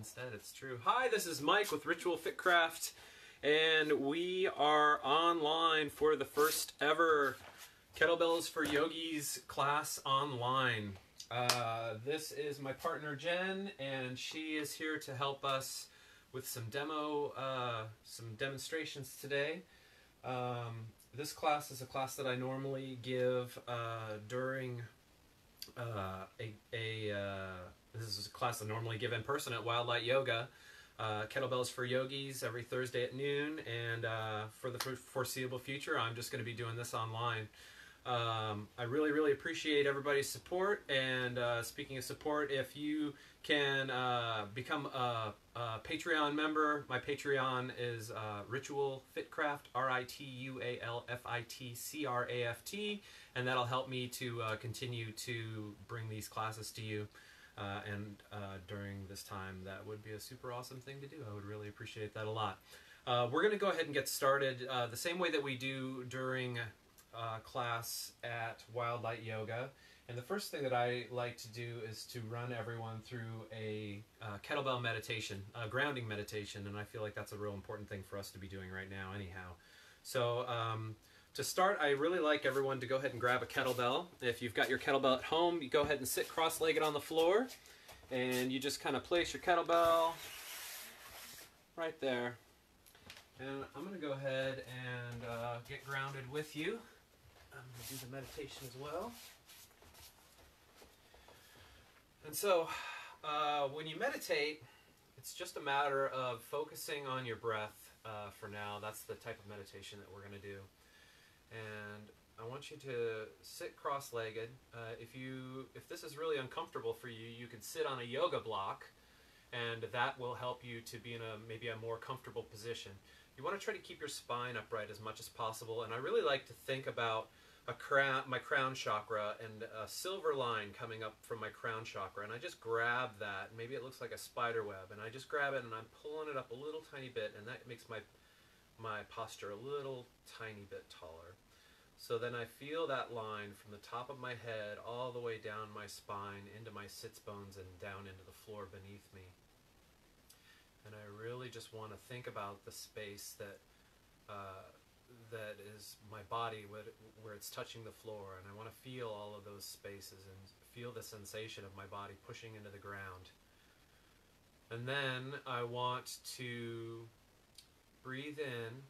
instead. It's true. Hi, this is Mike with Ritual Fitcraft, and we are online for the first ever Kettlebells for Yogis class online. This is my partner Jen, and she is here to help us with some demonstrations today. This class is a class that I normally give during this is a class I normally give in person at Wild Light Yoga, Kettlebells for Yogis, every Thursday at noon, and for the foreseeable future I'm just going to be doing this online. I really appreciate everybody's support, and speaking of support, if you can become a Patreon member, my Patreon is Ritual Fitcraft, RITUALFITCRAFT, and that'll help me to continue to bring these classes to you, and during this time that would be a super awesome thing to do. I would really appreciate that a lot. We're going to go ahead and get started the same way that we do during class at Wild Light Yoga, and the first thing that I like to do is to run everyone through a kettlebell meditation, a grounding meditation, and I feel like that's a real important thing for us to be doing right now anyhow. So to start, I really like everyone to go ahead and grab a kettlebell. If you've got your kettlebell at home, you go ahead and sit cross-legged on the floor, and you just kind of place your kettlebell right there. And I'm going to go ahead and get grounded with you. I'm going to do the meditation as well. And so when you meditate, it's just a matter of focusing on your breath for now. That's the type of meditation that we're going to do. And I want you to sit cross-legged. If this is really uncomfortable for you, you can sit on a yoga block, and that will help you to be in maybe a more comfortable position. You want to try to keep your spine upright as much as possible, and I really like to think about my crown chakra and a silver line coming up from my crown chakra, and I just grab that. Maybe it looks like a spider web, and I just grab it and I'm pulling it up a little tiny bit, and that makes my posture a little tiny bit taller. So then I feel that line from the top of my head all the way down my spine into my sits bones and down into the floor beneath me. And I really just want to think about the space that is my body where it's touching the floor, and I want to feel all of those spaces and feel the sensation of my body pushing into the ground. And then I want to breathe in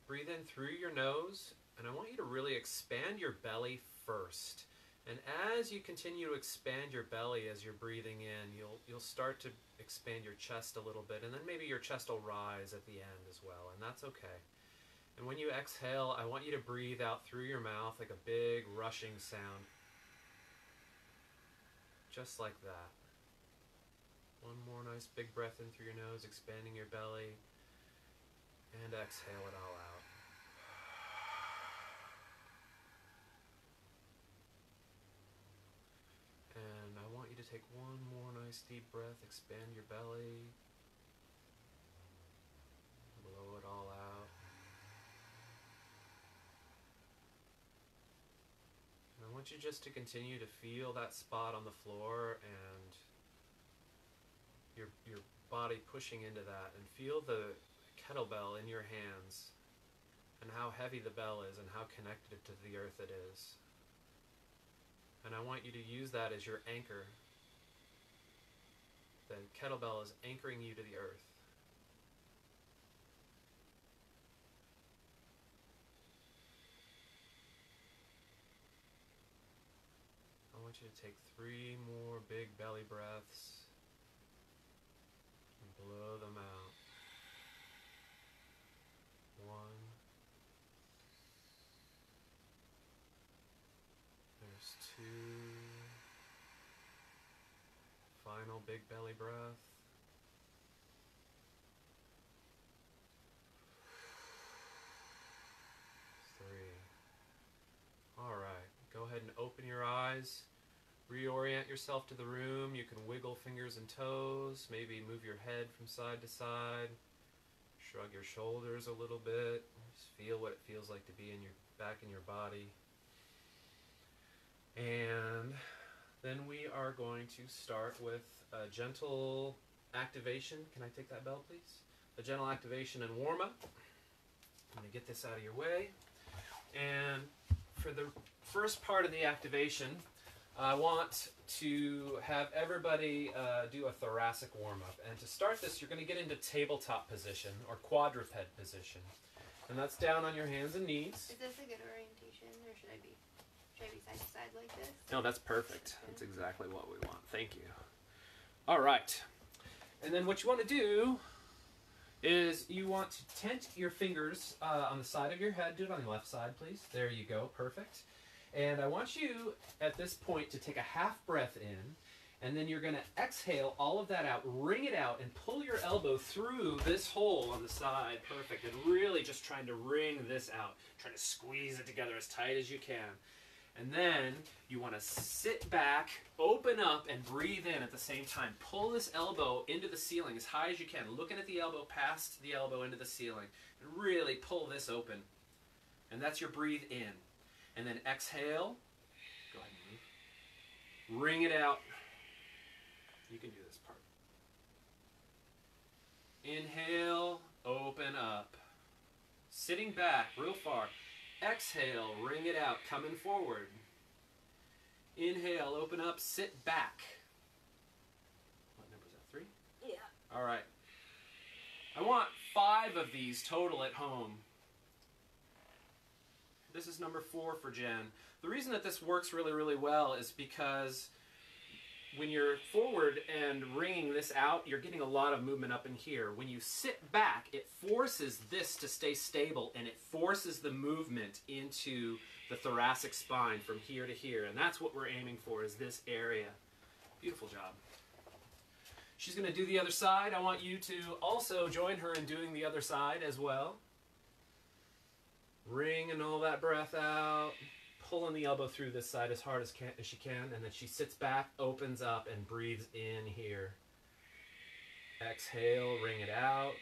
through your nose. And I want you to really expand your belly first. And as you continue to expand your belly as you're breathing in, you'll start to expand your chest a little bit. And then maybe your chest will rise at the end as well. And that's okay. And when you exhale, I want you to breathe out through your mouth like a big rushing sound. Just like that. One more nice big breath in through your nose, expanding your belly. And exhale it all out. Take one more nice deep breath, expand your belly, blow it all out. And I want you just to continue to feel that spot on the floor and your body pushing into that, and feel the kettlebell in your hands and how heavy the bell is and how connected to the earth it is. And I want you to use that as your anchor. The kettlebell is anchoring you to the earth. I want you to take three more big belly breaths and blow them out. One. There's two. Final big belly breath. Three. All right, go ahead and open your eyes. Reorient yourself to the room. You can wiggle fingers and toes. Maybe move your head from side to side. Shrug your shoulders a little bit. Just feel what it feels like to be back in your body. And then we are going to start with a gentle activation. Can I take that bell, please? A gentle activation and warm-up. I'm going to get this out of your way. And for the first part of the activation, I want to have everybody do a thoracic warm-up. And to start this, you're going to get into tabletop position or quadruped position. And that's down on your hands and knees. Is this a good orientation, or should I be side to side like this? No, that's perfect. That's exactly what we want. Thank you. All right. And then what you want to do is you want to tent your fingers on the side of your head. Do it on the left side, please. There you go. Perfect. And I want you, at this point, to take a half breath in, and then you're going to exhale all of that out, wring it out, and pull your elbow through this hole on the side. Perfect. And really just trying to wring this out, trying to squeeze it together as tight as you can. And then you want to sit back, open up, and breathe in at the same time. Pull this elbow into the ceiling as high as you can, looking at the elbow, past the elbow into the ceiling, and really pull this open. And that's your breathe in. And then exhale, go ahead and breathe. Wring it out. You can do this part. Inhale, open up. Sitting back real far. Exhale, wring it out, coming forward. Inhale, open up, sit back. What number is that, 3? Yeah. All right. I want 5 of these total at home. This is number 4 for Jen. The reason that this works really, really well is because when you're forward and wringing this out, you're getting a lot of movement up in here. When you sit back, it forces this to stay stable, and it forces the movement into the thoracic spine from here to here. And that's what we're aiming for, is this area. Beautiful job. She's going to do the other side. I want you to also join her in doing the other side as well. Wringing all that breath out, pulling the elbow through this side as hard as she can, and then she sits back, opens up, and breathes in here. Exhale, wring it out.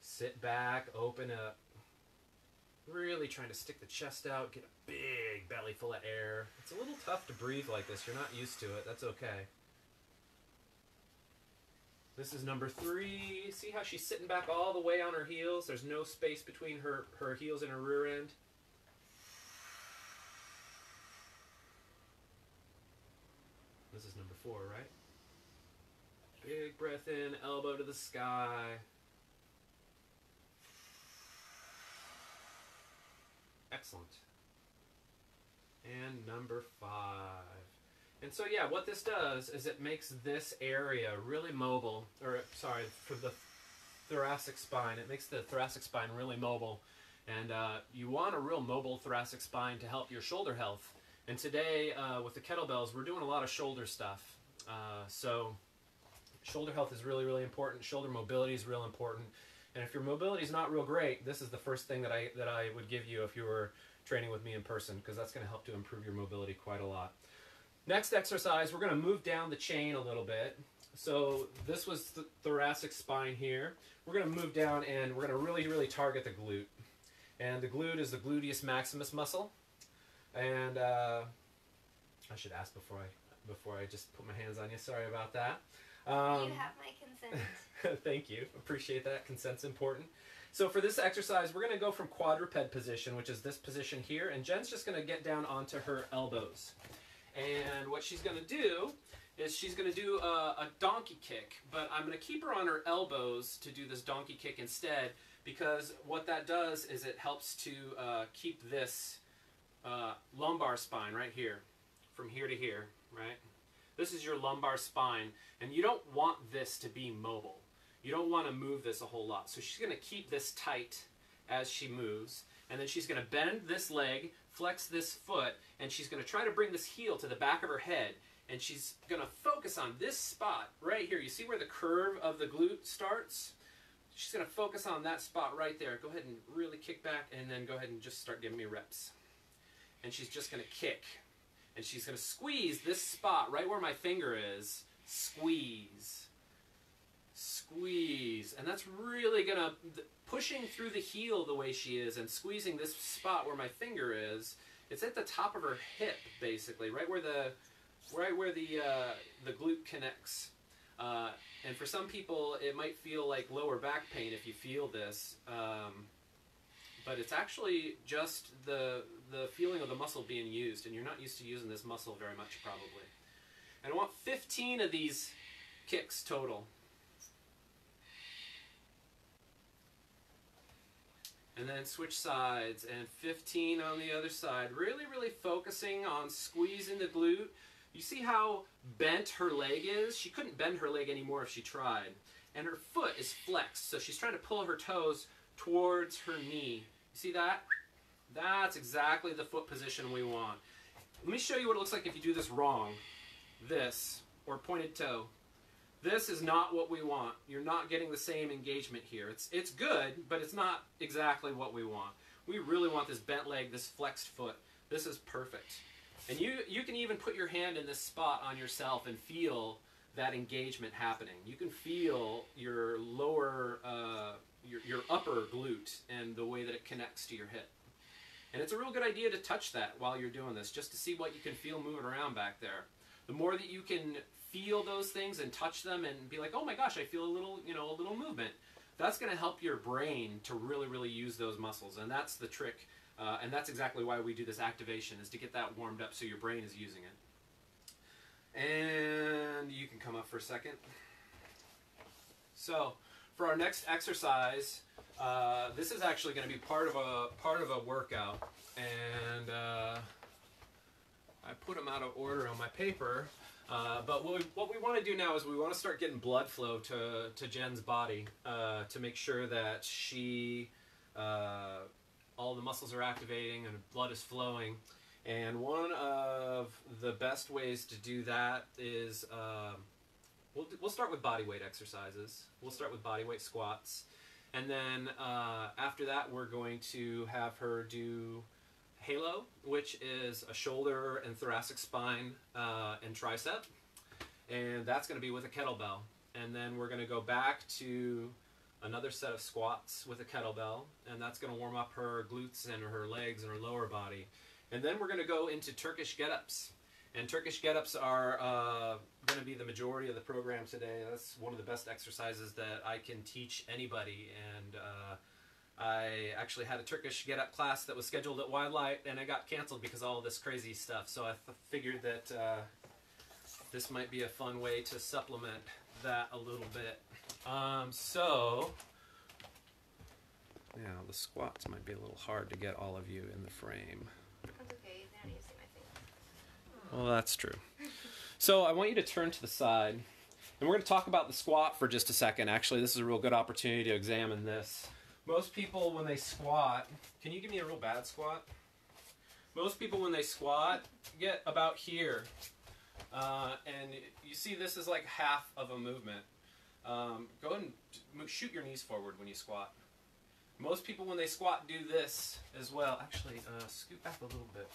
Sit back, open up. Really trying to stick the chest out, get a big belly full of air. It's a little tough to breathe like this. You're not used to it. That's okay. This is number 3. See how she's sitting back all the way on her heels? There's no space between her heels and her rear end. This is number 4, right? Big breath in, elbow to the sky. Excellent. And number 5. And so, yeah, what this does is it makes this area really mobile, or sorry, for the thoracic spine, it makes the thoracic spine really mobile. And you want a real mobile thoracic spine to help your shoulder health. And today, with the kettlebells, we're doing a lot of shoulder stuff. So shoulder health is really, really important. Shoulder mobility is real important. And if your mobility is not real great, this is the first thing that I would give you if you were training with me in person, because that's going to help to improve your mobility quite a lot. Next exercise, we're going to move down the chain a little bit. So this was the thoracic spine here. We're going to move down, and we're going to really, really target the glute. And the glute is the gluteus maximus muscle. And I should ask before I just put my hands on you. Sorry about that. You have my consent. Thank you. Appreciate that. Consent's important. So for this exercise, we're going to go from quadruped position, which is this position here. And Jen's just going to get down onto her elbows. And what she's going to do is she's going to do a donkey kick, but I'm going to keep her on her elbows to do this donkey kick instead, because what that does is it helps to keep this lumbar spine right here, from here to here, right? This is your lumbar spine, and you don't want this to be mobile. You don't want to move this a whole lot. So she's going to keep this tight as she moves, and then she's going to bend this leg, flex this foot, and she's going to try to bring this heel to the back of her head, and she's going to focus on this spot right here. You see where the curve of the glute starts? She's going to focus on that spot right there. Go ahead and really kick back, and then go ahead and just start giving me reps. And she's just going to kick, and she's going to squeeze this spot right where my finger is. Squeeze. Squeeze. And that's really going to, pushing through the heel the way she is and squeezing this spot where my finger is, it's at the top of her hip, basically, right where the glute connects And for some people, it might feel like lower back pain if you feel this, but it's actually just the feeling of the muscle being used, and you're not used to using this muscle very much probably. And I want 15 of these kicks total. And then switch sides, and 15 on the other side. Really, really focusing on squeezing the glute. You see how bent her leg is? She couldn't bend her leg anymore if she tried. And her foot is flexed, so she's trying to pull her toes towards her knee. You see that? That's exactly the foot position we want. Let me show you what it looks like if you do this wrong. This, or pointed toe. This is not what we want. You're not getting the same engagement here. It's good, but it's not exactly what we want. We really want this bent leg, this flexed foot. This is perfect. And you can even put your hand in this spot on yourself and feel that engagement happening. You can feel your lower, your upper glute and the way that it connects to your hip. And it's a real good idea to touch that while you're doing this, just to see what you can feel moving around back there. The more that you can feel those things and touch them and be like, oh my gosh, I feel a little, you know, a little movement. That's going to help your brain to really, really use those muscles. And that's the trick. And that's exactly why we do this activation, is to get that warmed up so your brain is using it. And you can come up for a second. So for our next exercise, this is actually going to be part of a workout. And I put them out of order on my paper. But what we want to do now is we want to start getting blood flow to Jen's body to make sure that she, all the muscles are activating and blood is flowing. And one of the best ways to do that is we'll start with body weight exercises. We'll start with body weight squats. And then after that, we're going to have her do Halo, which is a shoulder and thoracic spine and tricep, and that's going to be with a kettlebell. And then we're going to go back to another set of squats with a kettlebell, and that's going to warm up her glutes and her legs and her lower body. And then we're going to go into Turkish getups, and Turkish getups are going to be the majority of the program today. That's one of the best exercises that I can teach anybody, and I actually had a Turkish get-up class that was scheduled at Wild Light, and it got canceled because of all this crazy stuff. So I figured that this might be a fun way to supplement that a little bit. Yeah, the squats might be a little hard to get all of you in the frame. That's okay. Now you see my face. Well, that's true. So I want you to turn to the side, and we're going to talk about the squat for just a second. Actually, this is a real good opportunity to examine this. Most people, when they squat, can you give me a real bad squat? Most people, when they squat, get about here. And you see this is like half of a movement. Go ahead and shoot your knees forward when you squat. Most people, when they squat, do this as well. Actually, scoot back a little bit.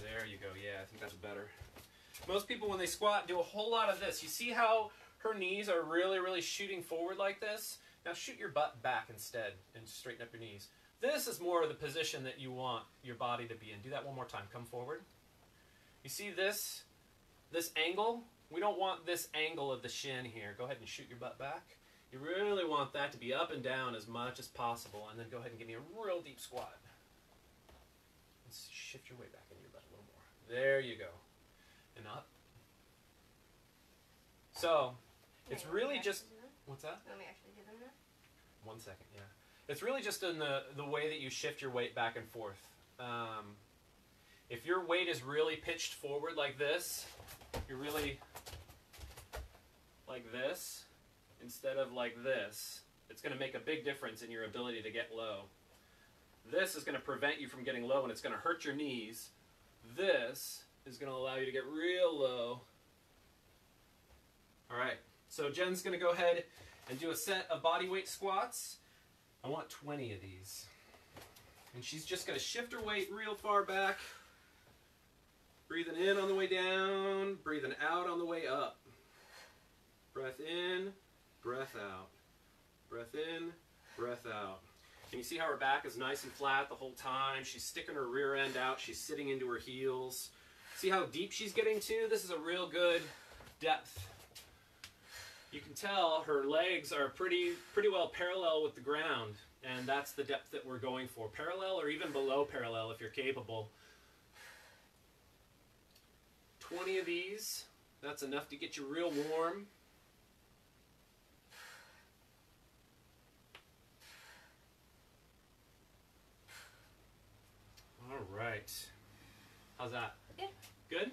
There you go. Yeah, I think that's better. Most people, when they squat, do a whole lot of this. You see how her knees are really, really shooting forward like this? Now shoot your butt back instead and straighten up your knees. This is more of the position that you want your body to be in. Do that one more time. Come forward. You see this angle? We don't want this angle of the shin here. Go ahead and shoot your butt back. You really want that to be up and down as much as possible. And then go ahead and give me a real deep squat. Let's shift your weight back into your butt a little more. There you go. And up. So it's really just... What's that? Let me actually do them now. One second, yeah. It's really just in the way that you shift your weight back and forth. If your weight is really pitched forward like this, you're really like this instead of like this, it's going to make a big difference in your ability to get low. This is going to prevent you from getting low, and it's going to hurt your knees. This is going to allow you to get real low. All right. So Jen's going to go ahead and do a set of body weight squats. I want 20 of these. And she's just going to shift her weight real far back. Breathing in on the way down, breathing out on the way up. Breath in, breath out. Breath in, breath out. Can you see how her back is nice and flat the whole time? She's sticking her rear end out. She's sitting into her heels. See how deep she's getting to? This is a real good depth. can tell, her legs are pretty well parallel with the ground, and that's the depth that we're going for. Parallel or even below parallel if you're capable. 20 of these. That's enough to get you real warm. All right. How's that? Yeah. Good?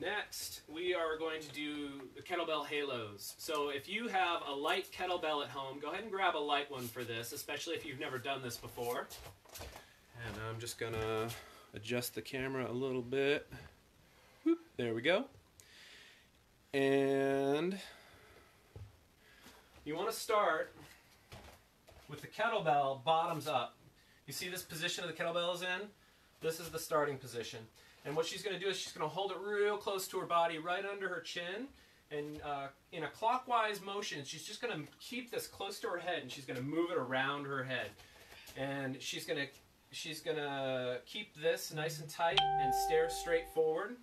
Next, we are going to do the kettlebell halos. So if you have a light kettlebell at home, go ahead and grab a light one for this, especially if you've never done this before. And I'm just going to adjust the camera a little bit. Whoop, there we go. And you want to start with the kettlebell bottoms up. You see this position of the kettlebell is in? This is the starting position. And what she's going to do is she's going to hold it real close to her body, right under her chin, and in a clockwise motion, she's just going to keep this close to her head, and she's going to move it around her head. And she's going to keep this nice and tight and stare straight forward,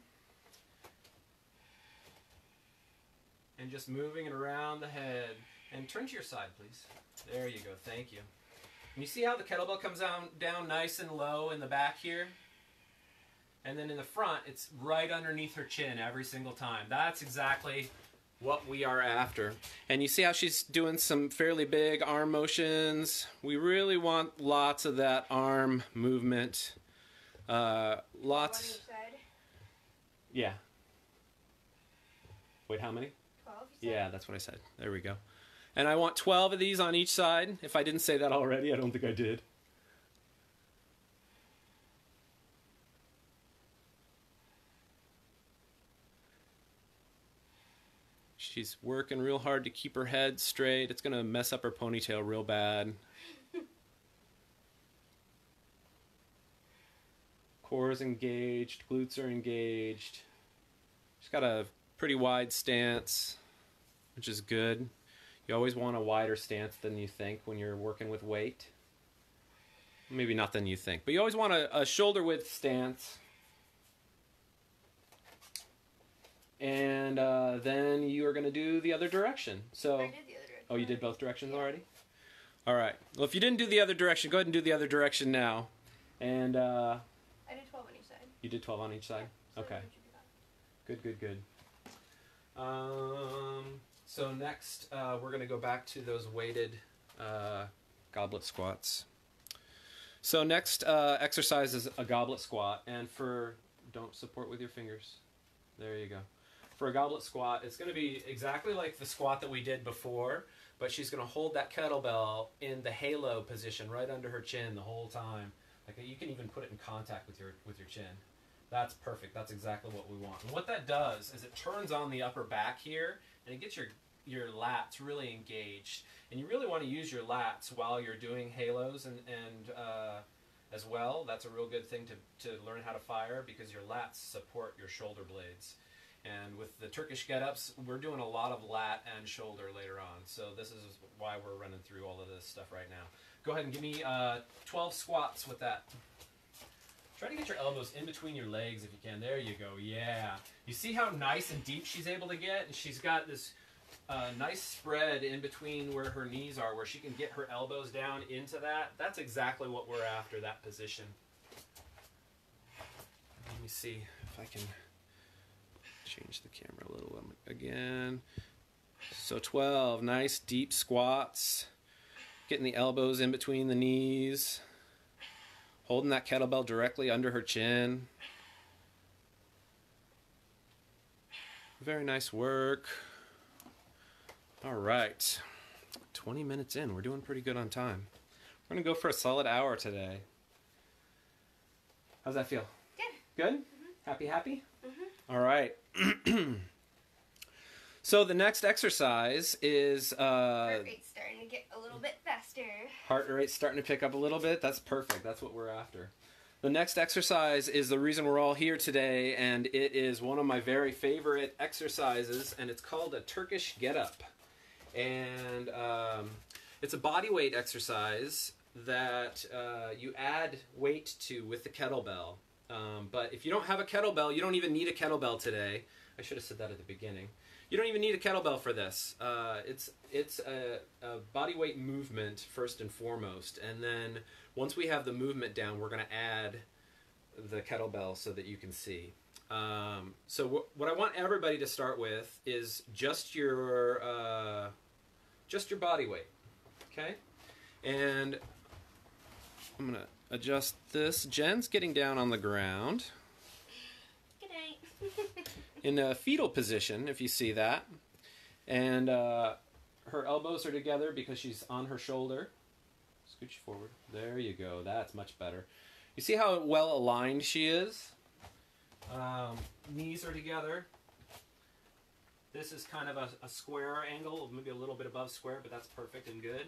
and just moving it around the head. And turn to your side, please. There you go. Thank you. And you see how the kettlebell comes down nice and low in the back here? And then in the front, it's right underneath her chin every single time. That's exactly what we are after. And you see how she's doing some fairly big arm motions. We really want lots of that arm movement. Lots. 12 on each side? Yeah. Wait, how many? 12, you said? Yeah, that's what I said. There we go. And I want 12 of these on each side. If I didn't say that already, I don't think I did. She's working real hard to keep her head straight. It's going to mess up her ponytail real bad. Core is engaged. Glutes are engaged. She's got a pretty wide stance, which is good. You always want a wider stance than you think when you're working with weight. Maybe not than you think, but you always want a shoulder width stance. And then you are going to do the other direction. So, I did the other direction. Oh, you did both directions already? All right. Well, if you didn't do the other direction, go ahead and do the other direction now. And I did 12 on each side. You did 12 on each side? Yeah, so okay. Good. So next, we're going to go back to those weighted goblet squats. So next exercise is a goblet squat. And don't support with your fingers. There you go. For a goblet squat, it's going to be exactly like the squat that we did before, but she's going to hold that kettlebell in the halo position right under her chin the whole time. Like you can even put it in contact with your chin. That's perfect. That's exactly what we want. And what that does is it turns on the upper back here, and it gets your lats really engaged. And you really want to use your lats while you're doing halos and as well. That's a real good thing to learn how to fire, because your lats support your shoulder blades. And with the Turkish Getups, we're doing a lot of lat and shoulder later on. So this is why we're running through all of this stuff right now. Go ahead and give me 12 squats with that. Try to get your elbows in between your legs if you can. There you go. Yeah. You see how nice and deep she's able to get? And she's got this nice spread in between where her knees are, where she can get her elbows down into that. That's exactly what we're after, that position. Let me see if I can change the camera a little again. So 12 nice deep squats, getting the elbows in between the knees, holding that kettlebell directly under her chin. Very nice work. All right, 20 minutes in, we're doing pretty good on time. We're gonna go for a solid hour today. How's that feel? Good. Good? Mm-hmm. Happy? Mm-hmm. All right. So the next exercise is heart rate's starting to get a little bit faster. Heart rate's starting to pick up a little bit. That's perfect. That's what we're after. The next exercise is the reason we're all here today, and it is one of my very favorite exercises, and it's called a Turkish Getup. And it's a body weight exercise that you add weight to with the kettlebell. But if you don't have a kettlebell, you don't even need a kettlebell today. I should have said that at the beginning. You don't even need a kettlebell for this. It's a body weight movement first and foremost, and then once we have the movement down, we're going to add the kettlebell so that you can see. So what I want everybody to start with is just your body weight, okay? And I'm going to adjust this. Jen's getting down on the ground. Good night. In a fetal position, if you see that. And her elbows are together because she's on her shoulder. Scooch forward. There you go. That's much better. You see how well aligned she is? Knees are together. This is kind of a square angle, maybe a little bit above square, but that's perfect and good.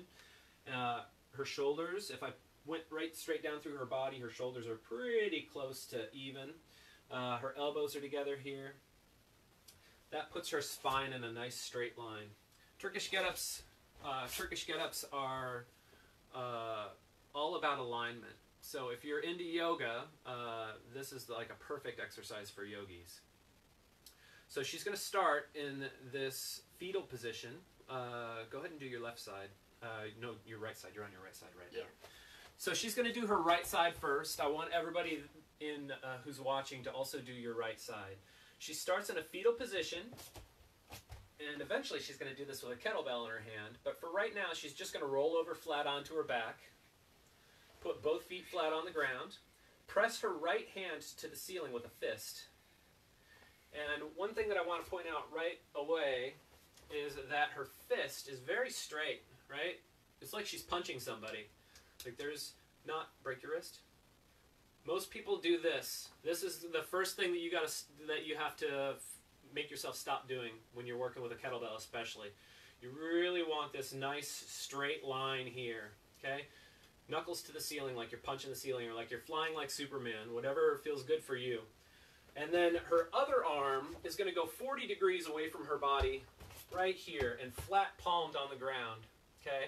Her shoulders, if I went right straight down through her body, her shoulders are pretty close to even. Her elbows are together here. That puts her spine in a nice straight line. Turkish getups are all about alignment. So if you're into yoga, this is like a perfect exercise for yogis. So she's going to start in this fetal position. Go ahead and do your left side. No, your right side. You're on your right side right now. Yeah. So she's going to do her right side first. I want everybody in who's watching to also do your right side. She starts in a fetal position, and eventually she's going to do this with a kettlebell in her hand. But for right now, she's just going to roll over flat onto her back. Put both feet flat on the ground, press her right hand to the ceiling with a fist. And one thing that I want to point out right away is that her fist is very straight, right? It's like she's punching somebody. Like there's not, break your wrist. Most people do this. This is the first thing that you have to make yourself stop doing when you're working with a kettlebell especially. You really want this nice straight line here, okay? Knuckles to the ceiling like you're punching the ceiling or like you're flying like Superman, whatever feels good for you. And then her other arm is going to go 40 degrees away from her body right here and flat palmed on the ground, okay?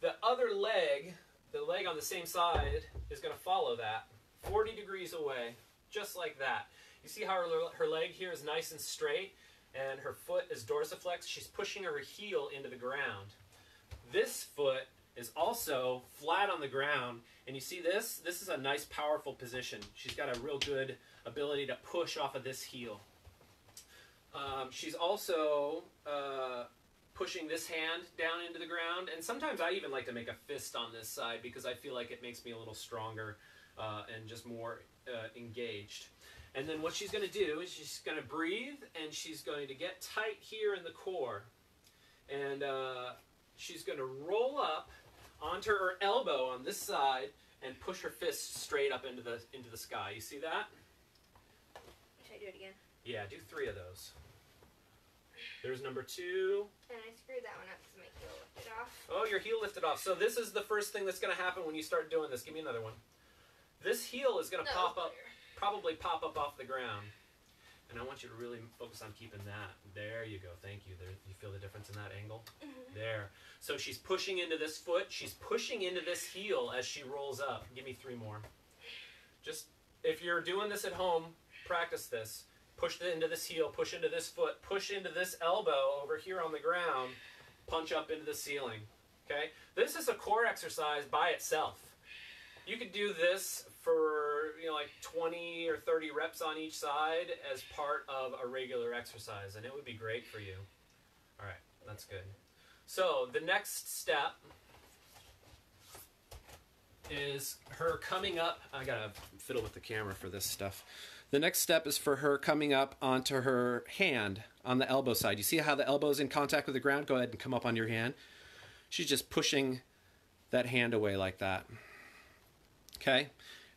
The other leg, the leg on the same side, is going to follow that 40 degrees away, just like that. You see how her leg here is nice and straight and her foot is dorsiflexed. She's pushing her heel into the ground. This foot is also flat on the ground, and you see this? This is a nice, powerful position. She's got a real good ability to push off of this heel. She's also pushing this hand down into the ground, and sometimes I even like to make a fist on this side because I feel like it makes me a little stronger and just more engaged. And then what she's going to do is she's going to breathe, and she's going to get tight here in the core. And she's going to roll up onto her elbow on this side and push her fist straight up into the sky. You see that? Should I do it again? Yeah, do 3 of those. There's number 2. And I screwed that one up because my heel lifted off. Oh, your heel lifted off. So this is the first thing that's going to happen when you start doing this. Give me another one. This heel is going to pop up, probably pop up off the ground. And I want you to really focus on keeping that. There you go. Thank you. There, you feel the difference in that angle? There. So she's pushing into this foot. She's pushing into this heel as she rolls up. Give me 3 more. Just, if you're doing this at home, practice this. Push into this heel. Push into this foot. Push into this elbow over here on the ground. Punch up into the ceiling. Okay? This is a core exercise by itself. You could do this for, you know, like 20 or 30 reps on each side as part of a regular exercise, and it would be great for you. All right, that's good. So the next step is her coming up. I gotta fiddle with the camera for this stuff. The next step is for her coming up onto her hand on the elbow side. You see how the elbow's in contact with the ground? Go ahead and come up on your hand. She's just pushing that hand away like that. Okay,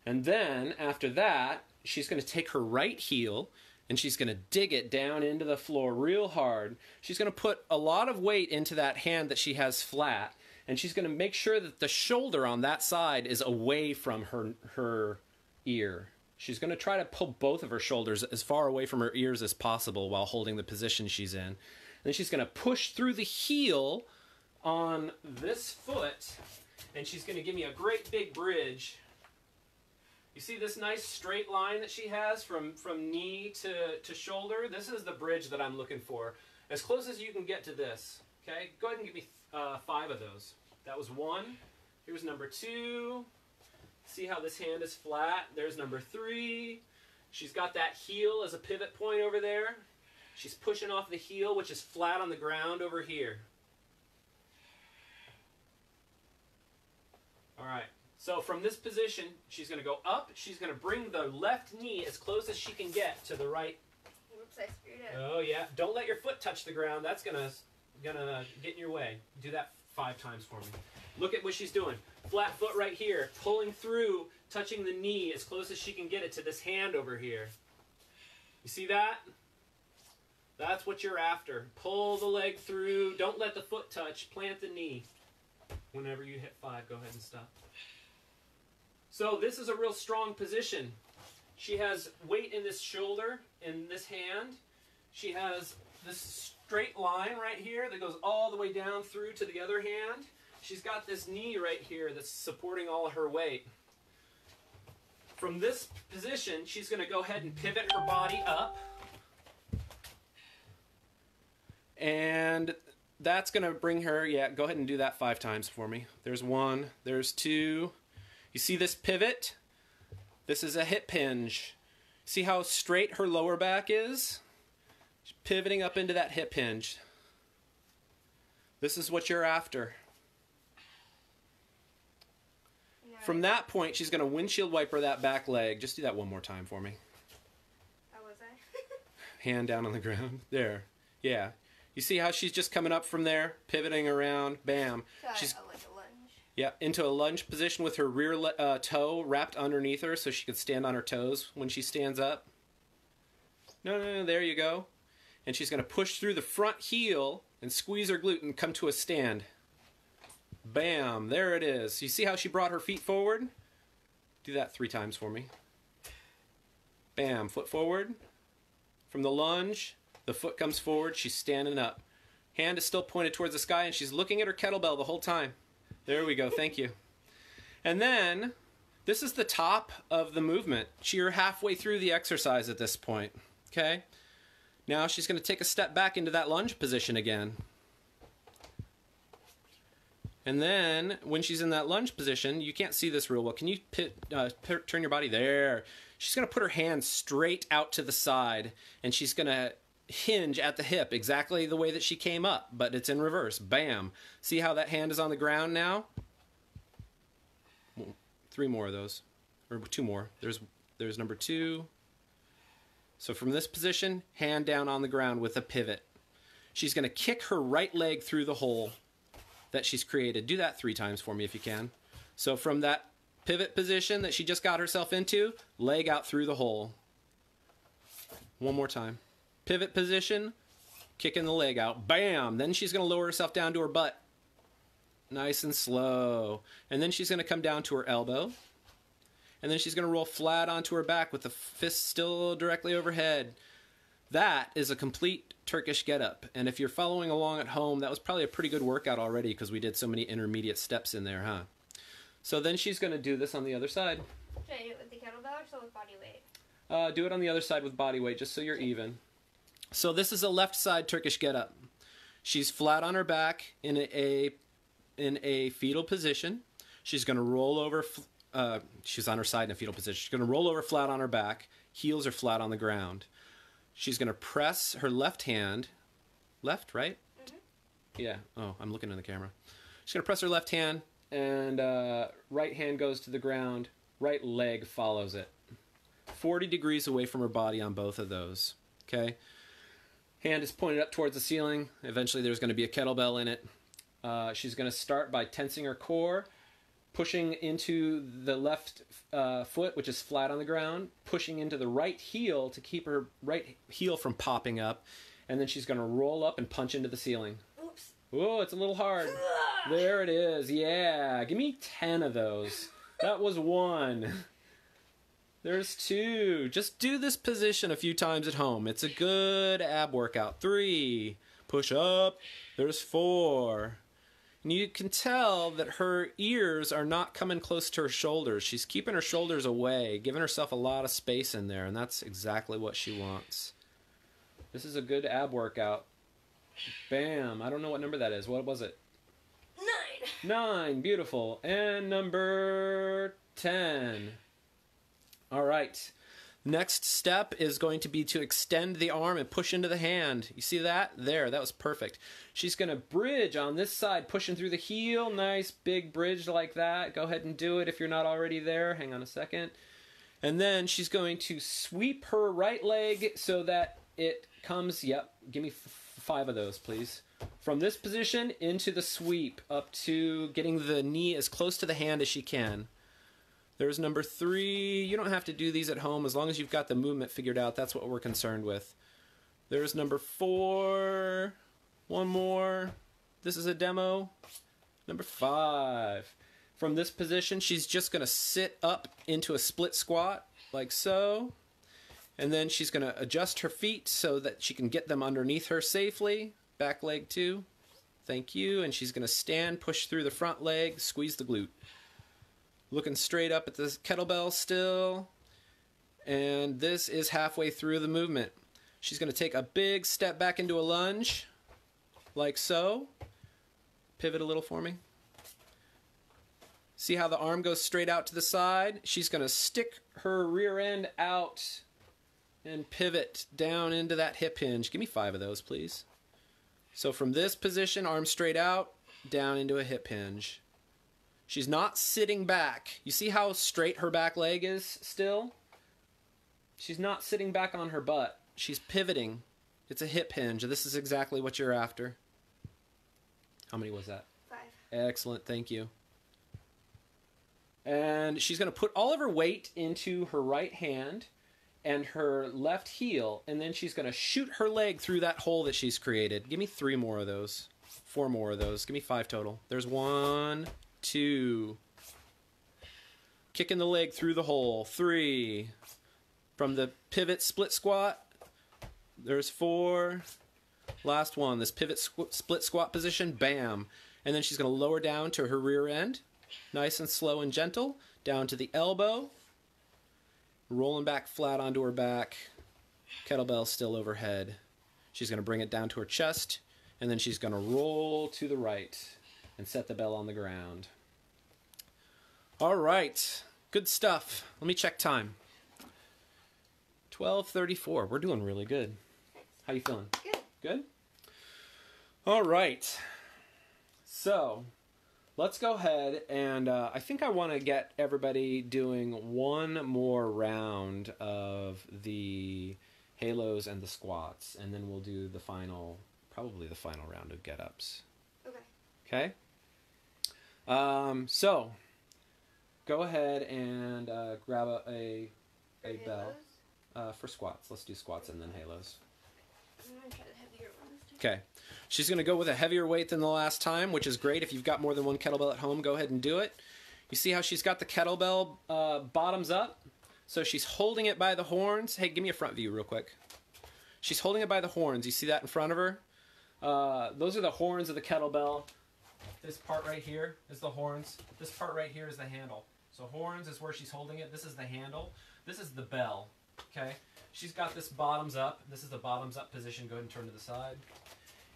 and then after that, she's going to take her right heel and she's going to dig it down into the floor real hard. She's going to put a lot of weight into that hand that she has flat, and she's going to make sure that the shoulder on that side is away from her ear. She's going to try to pull both of her shoulders as far away from her ears as possible while holding the position she's in. And then she's going to push through the heel on this foot, and she's going to give me a great big bridge. You see this nice straight line that she has from knee to shoulder? This is the bridge that I'm looking for. As close as you can get to this, okay? Go ahead and give me 5 of those. That was 1. Here's number 2. See how this hand is flat? There's number 3. She's got that heel as a pivot point over there. She's pushing off the heel, which is flat on the ground over here. All right. So from this position, she's going to go up. She's going to bring the left knee as close as she can get to the right. Oops, I screwed up. Oh, yeah. Don't let your foot touch the ground. That's gonna get in your way. Do that 5 times for me. Look at what she's doing. Flat foot right here, pulling through, touching the knee as close as she can get it to this hand over here. You see that? That's what you're after. Pull the leg through. Don't let the foot touch. Plant the knee. Whenever you hit 5, go ahead and stop. So this is a real strong position. She has weight in this shoulder, in this hand. She has this straight line right here that goes all the way down through to the other hand. She's got this knee right here that's supporting all of her weight. From this position, she's going to go ahead and pivot her body up. And that's going to bring her, yeah, go ahead and do that 5 times for me. There's 1, there's 2. You see this pivot? This is a hip hinge. See how straight her lower back is? She's pivoting up into that hip hinge. This is what you're after. No. From that point, she's going to windshield wiper that back leg. Just do that 1 more time for me. How was I? Hand down on the ground. There. Yeah. You see how she's just coming up from there, pivoting around, bam. She's yeah, into a lunge position with her rear toe wrapped underneath her so she can stand on her toes when she stands up. No, there you go. And she's going to push through the front heel and squeeze her glute and come to a stand. Bam, there it is. You see how she brought her feet forward? Do that 3 times for me. Bam, foot forward. From the lunge, the foot comes forward, she's standing up. Hand is still pointed towards the sky and she's looking at her kettlebell the whole time. There we go, thank you. And then, this is the top of the movement. You're halfway through the exercise at this point, okay? Now she's going to take a step back into that lunge position again. And then, when she's in that lunge position, you can't see this real well. Can you turn your body there? She's going to put her hand straight out to the side, and she's going to hinge at the hip exactly the way that she came up, but it's in reverse. Bam. See how that hand is on the ground now? 3 more of those, or 2 more. There's number 2. So from this position, hand down on the ground with a pivot. She's going to kick her right leg through the hole that she's created. Do that 3 times for me if you can. So from that pivot position that she just got herself into, leg out through the hole. 1 more time. Pivot position, kicking the leg out. Bam! Then she's going to lower herself down to her butt. Nice and slow. And then she's going to come down to her elbow. And then she's going to roll flat onto her back with the fist still directly overhead. That is a complete Turkish getup. And if you're following along at home, that was probably a pretty good workout already because we did so many intermediate steps in there, huh? So then she's going to do this on the other side. Should I do it with the kettlebell or still with body weight? Do it on the other side with body weight just so you're even. So this is a left side Turkish getup. She's flat on her back in a fetal position. She's going to roll over. She's on her side in a fetal position. She's going to roll over flat on her back. Heels are flat on the ground. She's going to press her left hand. Left, right? Mm-hmm. Yeah. Oh, I'm looking in the camera. She's going to press her left hand, and right hand goes to the ground. Right leg follows it. 40 degrees away from her body on both of those. Okay. Hand is pointed up towards the ceiling. Eventually there's going to be a kettlebell in it. She's going to start by tensing her core, pushing into the left foot, which is flat on the ground, pushing into the right heel to keep her right heel from popping up, and then she's going to roll up and punch into the ceiling. Oops. Whoa, it's a little hard. There it is. Yeah. Give me 10 of those. That was 1. There's 2. Just do this position a few times at home. It's a good ab workout. 3. Push up. There's 4. And you can tell that her ears are not coming close to her shoulders. She's keeping her shoulders away, giving herself a lot of space in there, and that's exactly what she wants. This is a good ab workout. Bam. I don't know what number that is. What was it? 9. 9. Beautiful. And number 10. All right. Next step is going to be to extend the arm and push into the hand. You see that? There. That was perfect. She's going to bridge on this side, pushing through the heel. Nice big bridge like that. Go ahead and do it if you're not already there. Hang on a second. And then she's going to sweep her right leg so that it comes, yep, give me 5 of those, please. From this position into the sweep, up to getting the knee as close to the hand as she can. There's number 3. You don't have to do these at home as long as you've got the movement figured out. That's what we're concerned with. There's number 4. One more. This is a demo. Number 5. From this position, she's just going to sit up into a split squat, like so. And then she's going to adjust her feet so that she can get them underneath her safely. Back leg too. Thank you. And she's going to stand, push through the front leg, squeeze the glute. Looking straight up at this kettlebell still. And this is halfway through the movement. She's going to take a big step back into a lunge, like so. Pivot a little for me. See how the arm goes straight out to the side? She's going to stick her rear end out and pivot down into that hip hinge. Give me 5 of those, please. So from this position, arm straight out, down into a hip hinge. She's not sitting back. You see how straight her back leg is still? She's not sitting back on her butt. She's pivoting. It's a hip hinge. This is exactly what you're after. How many was that? 5. Excellent. Thank you. And she's going to put all of her weight into her right hand and her left heel, and then she's going to shoot her leg through that hole that she's created. Give me 3 more of those. 4 more of those. Give me 5 total. There's 1, 2. Kicking the leg through the hole. 3. From the pivot split squat, there's 4. Last one, this pivot split squat position, bam. And then she's going to lower down to her rear end, nice and slow and gentle, down to the elbow. Rolling back flat onto her back, kettlebell still overhead. She's going to bring it down to her chest, and then she's going to roll to the right and set the bell on the ground. All right, good stuff. Let me check time. 12:34. We're doing really good. How you feeling? Good. Good? All right. So let's go ahead and I think I want to get everybody doing one more round of the halos and the squats, and then we'll do the final, probably the final round of get-ups. Okay. Okay? So, go ahead and grab a bell for squats. Let's do squats and then halos. I'm going to try the heavier one this time. Okay. She's going to go with a heavier weight than the last time, which is great. If you've got more than one kettlebell at home, go ahead and do it. You see how she's got the kettlebell bottoms up? So she's holding it by the horns. Hey, give me a front view real quick. She's holding it by the horns. You see that in front of her? Those are the horns of the kettlebell. This part right here is the horns. This part right here is the handle. So horns is where she's holding it. This is the handle. This is the bell, okay? She's got this bottoms up. This is the bottoms up position. Go ahead and turn to the side.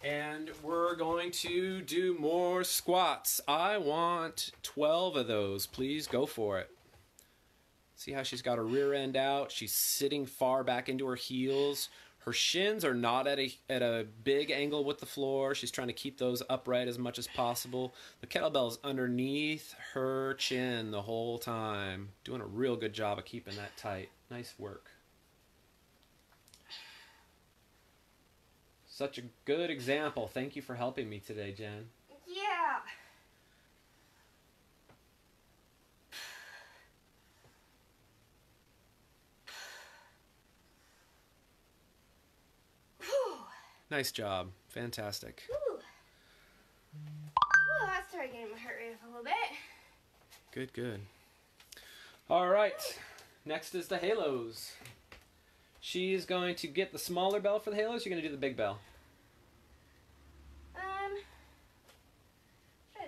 And we're going to do more squats. I want 12 of those, please. Go for it. See how she's got her rear end out? She's sitting far back into her heels. Her shins are not at a big angle with the floor. She's trying to keep those upright as much as possible. The kettlebell is underneath her chin the whole time. Doing a real good job of keeping that tight. Nice work. Such a good example. Thank you for helping me today, Jen. Yeah. Nice job. Fantastic. Ooh. Well, I started getting my heart rate up a little bit. Good, good. All right. Next is the halos. She's going to get the smaller bell for the halos, or you're going to do the big bell? Try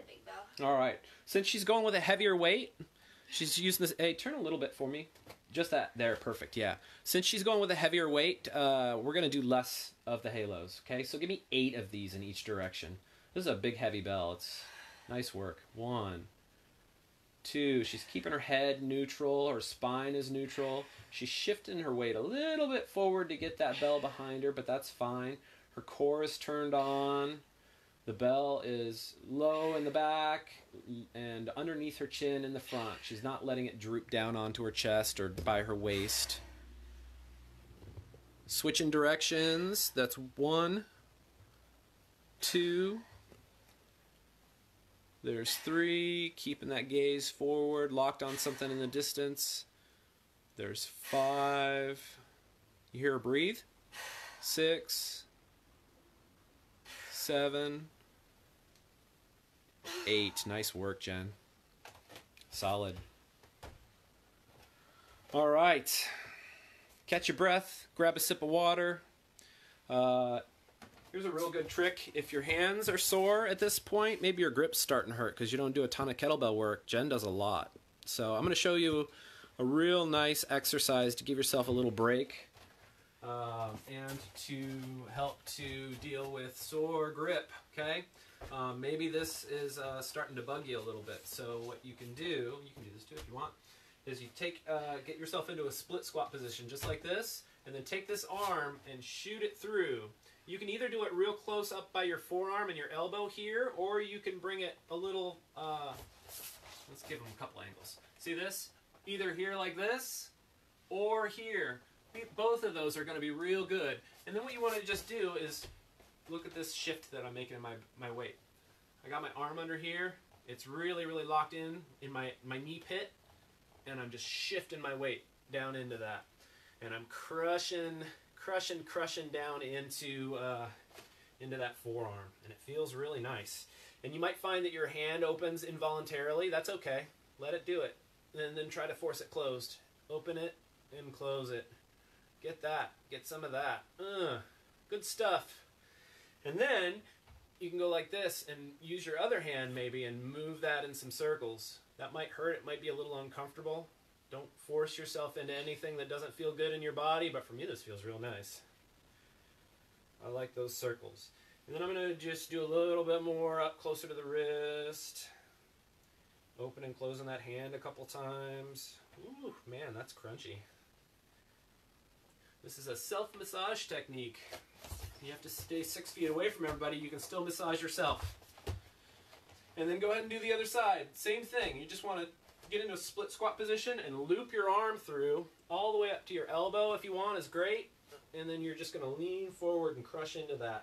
All right. Since she's going with a heavier weight, she's using this. Hey, turn a little bit for me. Just that there. Perfect. Yeah. Since she's going with a heavier weight, we're going to do less of the halos. Okay. So give me 8 of these in each direction. This is a big, heavy bell. It's nice work. 1, 2. She's keeping her head neutral. Her spine is neutral. She's shifting her weight a little bit forward to get that bell behind her, but that's fine. Her core is turned on. The bell is low in the back and underneath her chin in the front. She's not letting it droop down onto her chest or by her waist. Switching directions. That's 1, 2. There's 3. Keeping that gaze forward, locked on something in the distance. There's 5. You hear her breathe. 6, 7, 8. Nice work, Jen. Solid. All right. Catch your breath. Grab a sip of water. Here's a real good trick. If your hands are sore at this point, maybe your grip's starting to hurt because you don't do a ton of kettlebell work. Jen does a lot. So I'm going to show you a real nice exercise to give yourself a little break and to help to deal with sore grip. Okay? Maybe this is starting to bug you a little bit. So what you can do this too if you want, is you take, get yourself into a split squat position just like this, and then take this arm and shoot it through. You can either do it real close up by your forearm and your elbow here, or you can bring it a little, let's give them a couple angles. See this? Either here like this, or here. Both of those are going to be real good. And then what you want to just do is look at this shift that I'm making in my weight. I got my arm under here. It's really, really locked in my knee pit. And I'm just shifting my weight down into that. And I'm crushing down into that forearm. And it feels really nice. And you might find that your hand opens involuntarily. That's okay. Let it do it. And then try to force it closed. Open it and close it. Get that. Get some of that. Good stuff. And then you can go like this and use your other hand maybe and move that in some circles. That might hurt. It might be a little uncomfortable. Don't force yourself into anything that doesn't feel good in your body. But for me, this feels real nice. I like those circles. And then I'm going to just do a little bit more up closer to the wrist. Open and closing that hand a couple times. Ooh, man, that's crunchy. This is a self-massage technique. You have to stay 6 feet away from everybody. You can still massage yourself. And then go ahead and do the other side. Same thing. You just want to get into a split squat position and loop your arm through all the way up to your elbow if you want is great. And then you're just going to lean forward and crush into that.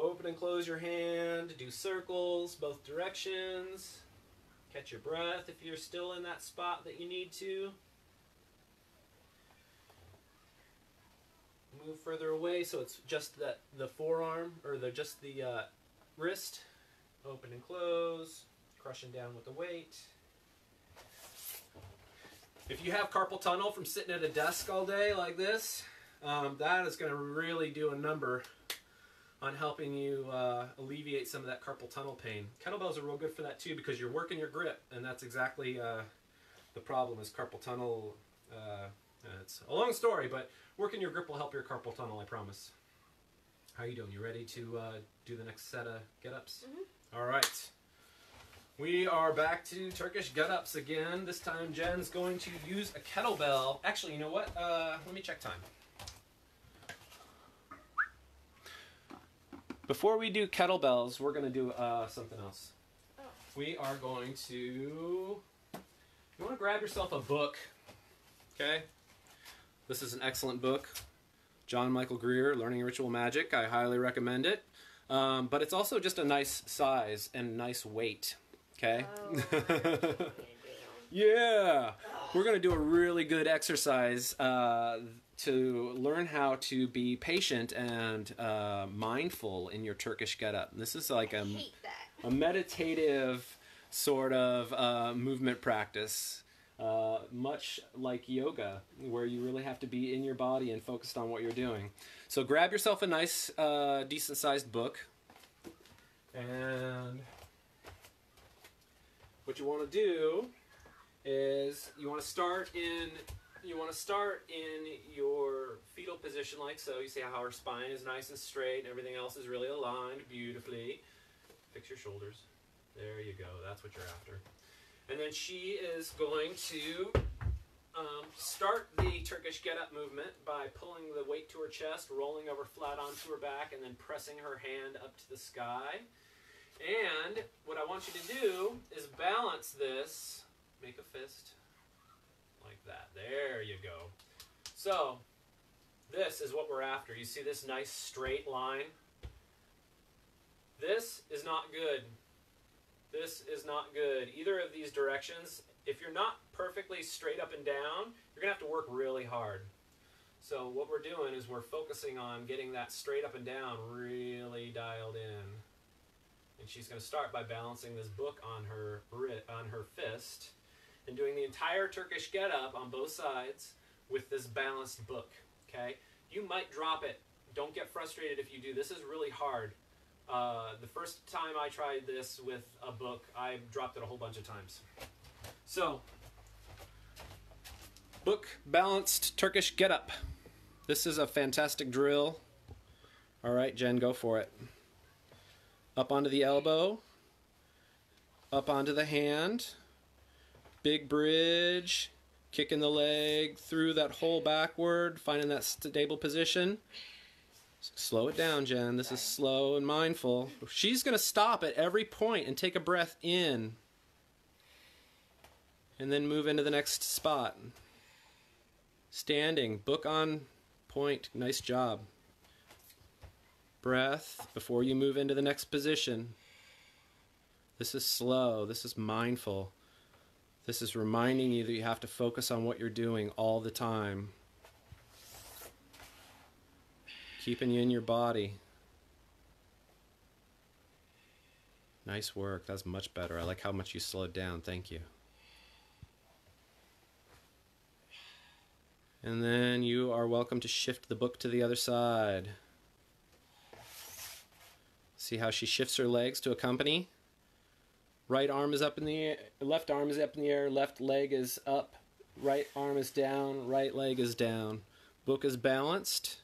Open and close your hand. Do circles both directions. Catch your breath if you're still in that spot that you need to. Move further away so it's just that the forearm or just the wrist. Open and close, crushing down with the weight. If you have carpal tunnel from sitting at a desk all day like this, that is going to really do a number on helping you alleviate some of that carpal tunnel pain. Kettlebells are real good for that too because you're working your grip, and that's exactly the problem is carpal tunnel. It's a long story, but working your grip will help your carpal tunnel, I promise. How you doing? You ready to do the next set of get-ups? Mm-hmm. All right. We are back to Turkish get-ups again. This time Jen's going to use a kettlebell. Actually, you know what? Let me check time. Before we do kettlebells, we're going to do something else. Oh. We are going to... You want to grab yourself a book, okay? This is an excellent book. John Michael Greer, Learning Ritual Magic. I highly recommend it. But it's also just a nice size and nice weight. Okay? Oh, yeah! We're going to do a really good exercise to learn how to be patient and mindful in your Turkish getup. This is like a meditative sort of movement practice, much like yoga, where you really have to be in your body and focused on what you're doing. So grab yourself a nice, decent-sized book. And... what you want to do is you want to start in your fetal position like so. You see how our spine is nice and straight and everything else is really aligned beautifully. Fix your shoulders. There you go. That's what you're after. And then she is going to start the Turkish get-up movement by pulling the weight to her chest, rolling over flat onto her back, and then pressing her hand up to the sky. And what I want you to do is balance this. Make a fist like that. There you go. So this is what we're after. You see this nice straight line? This is not good. This is not good. Either of these directions, if you're not perfectly straight up and down, you're going to have to work really hard. So what we're doing is we're focusing on getting that straight up and down really dialed in. And she's going to start by balancing this book on her fist and doing the entire Turkish get-up on both sides with this balanced book, okay? You might drop it. Don't get frustrated if you do. This is really hard. The first time I tried this with a book, I dropped it a whole bunch of times. So, book balanced Turkish get-up. This is a fantastic drill. All right, Jen, go for it. Up onto the elbow, up onto the hand, big bridge, kicking the leg through that hole backward, finding that stable position. Slow it down, Jen. This is slow and mindful. She's going to stop at every point and take a breath in and then move into the next spot. Standing, book on point. Nice job. Breath before you move into the next position. This is slow. This is mindful. This is reminding you that you have to focus on what you're doing all the time. Keeping you in your body. Nice work. That's much better. I like how much you slowed down. Thank you. And then you are welcome to shift the book to the other side. See how she shifts her legs to accompany? Right arm is up in the air, left arm is up in the air, left leg is up, right arm is down, right leg is down. Book is balanced.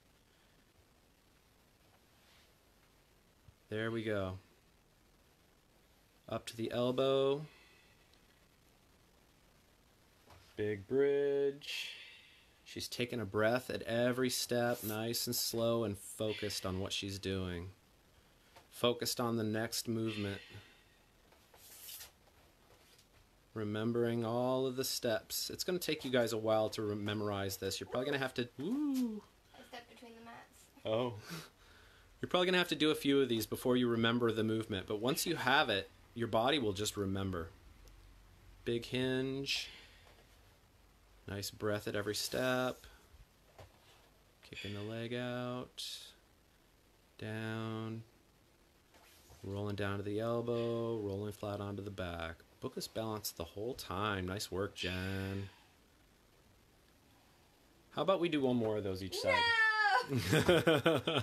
There we go. Up to the elbow. Big bridge. She's taking a breath at every step, nice and slow and focused on what she's doing. Focused on the next movement. Remembering all of the steps. It's going to take you guys a while to memorize this. You're probably going to have to... Ooh. I stepped between the mats. Oh. You're probably going to have to do a few of these before you remember the movement, but once you have it, your body will just remember. Big hinge. Nice breath at every step. Kicking the leg out. Down. Rolling down to the elbow. Rolling flat onto the back. Book is balanced the whole time. Nice work, Jen. How about we do one more of those each side? No!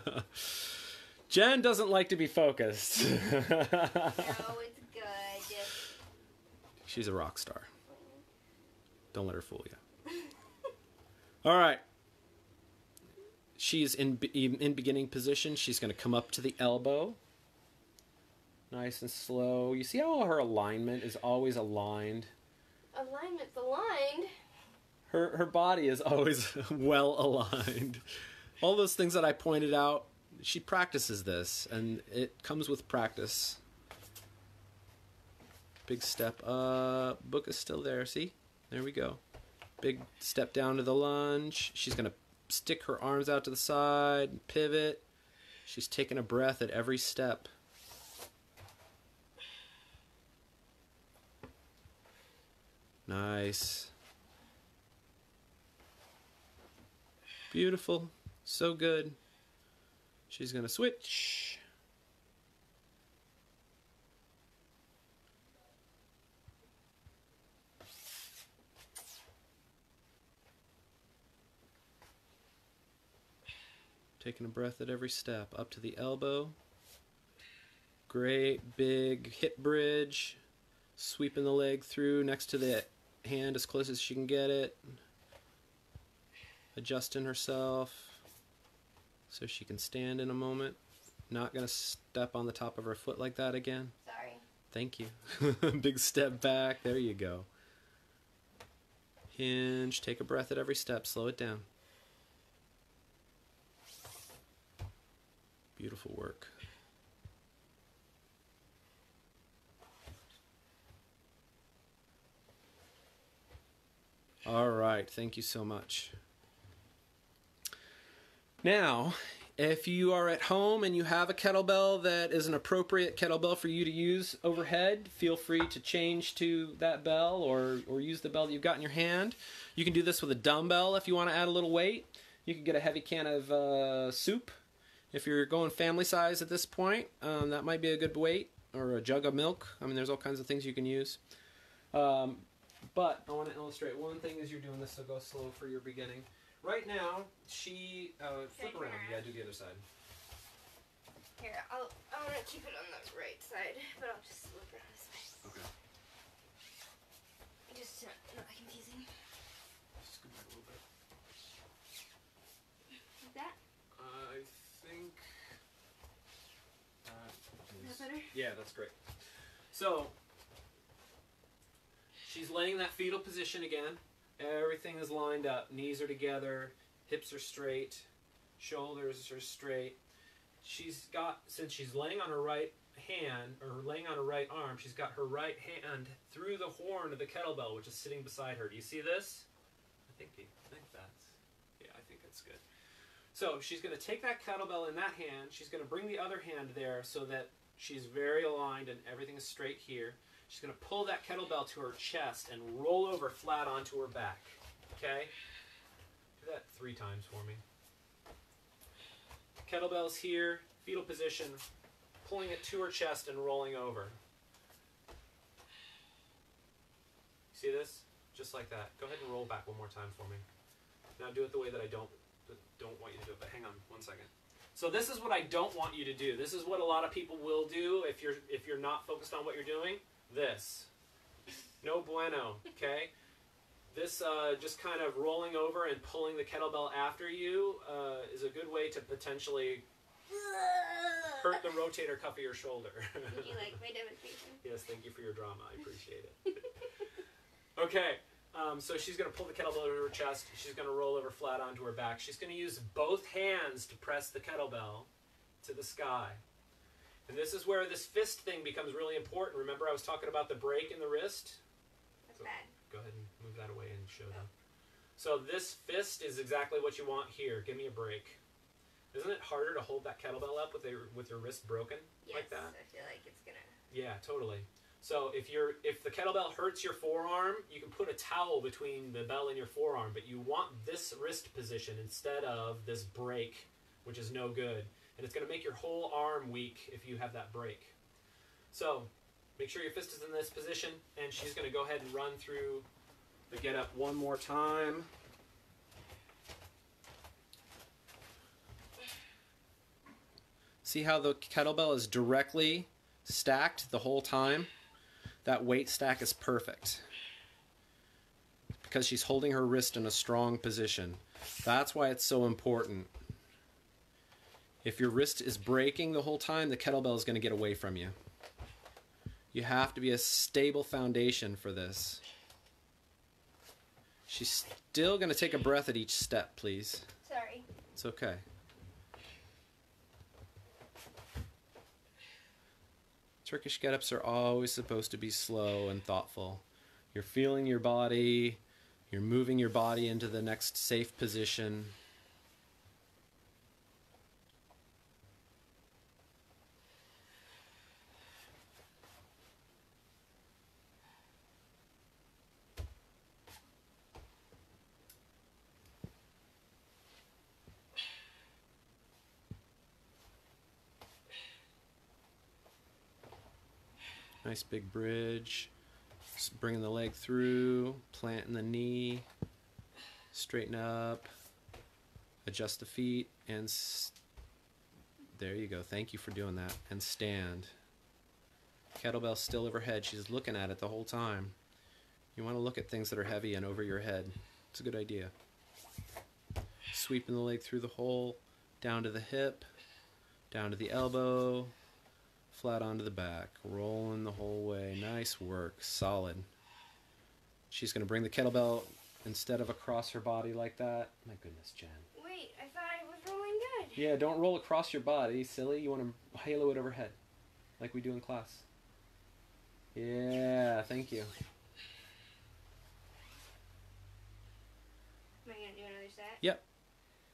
Jen doesn't like to be focused. No, it's good. She's a rock star. Don't let her fool you. All right. She's in beginning position. She's going to come up to the elbow. Nice and slow. You see how her alignment is always aligned? Alignment's aligned. Her body is always well aligned. All those things that I pointed out, she practices this, and it comes with practice. Big step up. Book is still there, see? There we go. Big step down to the lunge. She's going to stick her arms out to the side, pivot. She's taking a breath at every step. Nice. Beautiful. So good. She's going to switch. Taking a breath at every step. Up to the elbow. Great big hip bridge. Sweeping the leg through next to the hand as close as she can get it. Adjusting herself so she can stand in a moment. Not going to step on the top of her foot like that again. Sorry. Thank you. Big step back. There you go. Hinge. Take a breath at every step. Slow it down. Beautiful work. All right. Thank you so much. Now, if you are at home and you have a kettlebell that is an appropriate kettlebell for you to use overhead, feel free to change to that bell or use the bell that you've got in your hand. You can do this with a dumbbell if you want to add a little weight. You can get a heavy can of soup. If you're going family size at this point, that might be a good weight, or a jug of milk. I mean, there's all kinds of things you can use. But I want to illustrate one thing as you're doing this, so go slow for your beginning. Right now, she, flip around. Yeah, do the other side. Here, I want to keep it on the right side, but I'll just flip around this way. Okay. Just not confusing. Just go back a little bit. Like that? I think... is that better? Yeah, that's great. So, she's laying in that fetal position again. Everything is lined up. Knees are together, hips are straight, shoulders are straight. She's got, since she's laying on her right hand, or laying on her right arm, she's got her right hand through the horn of the kettlebell, which is sitting beside her. Do you see this? I think that's, yeah, I think that's good. So she's going to take that kettlebell in that hand. She's going to bring the other hand there so that she's very aligned and everything is straight here. She's going to pull that kettlebell to her chest and roll over flat onto her back. Okay? Do that 3 times for me. Kettlebell's here, fetal position, pulling it to her chest and rolling over. See this? Just like that. Go ahead and roll back one more time for me. Now do it the way that I don't want you to do it, but hang on one second. So this is what I don't want you to do. This is what a lot of people will do if you're not focused on what you're doing. This. No bueno, okay? This just kind of rolling over and pulling the kettlebell after you is a good way to potentially hurt the rotator cuff of your shoulder. Did you like my demonstration? Yes, thank you for your drama. I appreciate it. Okay, so she's going to pull the kettlebell to her chest. She's going to roll over flat onto her back. She's going to use both hands to press the kettlebell to the sky. And this is where this fist thing becomes really important. Remember I was talking about the break in the wrist? That's so bad. Go ahead and move that away and show them. So this fist is exactly what you want here. Give me a break. Isn't it harder to hold that kettlebell up with your wrist broken like that? Yes, I feel like it's gonna... Yeah, totally. So if the kettlebell hurts your forearm, you can put a towel between the bell and your forearm, but you want this wrist position instead of this break, which is no good. And it's going to make your whole arm weak if you have that break. So make sure your fist is in this position, and she's going to go ahead and run through the get up one more time. See how the kettlebell is directly stacked the whole time? That weight stack is perfect because she's holding her wrist in a strong position. That's why it's so important. If your wrist is breaking the whole time, the kettlebell is going to get away from you. You have to be a stable foundation for this. She's still going to take a breath at each step, please. Sorry. It's okay. Turkish getups are always supposed to be slow and thoughtful. You're feeling your body. You're moving your body into the next safe position. Nice big bridge, just bringing the leg through, planting the knee, straighten up, adjust the feet, and there you go. Thank you for doing that. And stand. Kettlebell still overhead. She's looking at it the whole time. You want to look at things that are heavy and over your head. It's a good idea. Sweeping the leg through the hole, down to the hip, down to the elbow, flat onto the back, rolling the whole way. Nice work, solid. She's going to bring the kettlebell instead of across her body like that. My goodness, Jen. Wait, I thought I was rolling good. Yeah, don't roll across your body, silly. You want to halo it overhead like we do in class. Yeah, thank you. Am I going to do another set? Yep.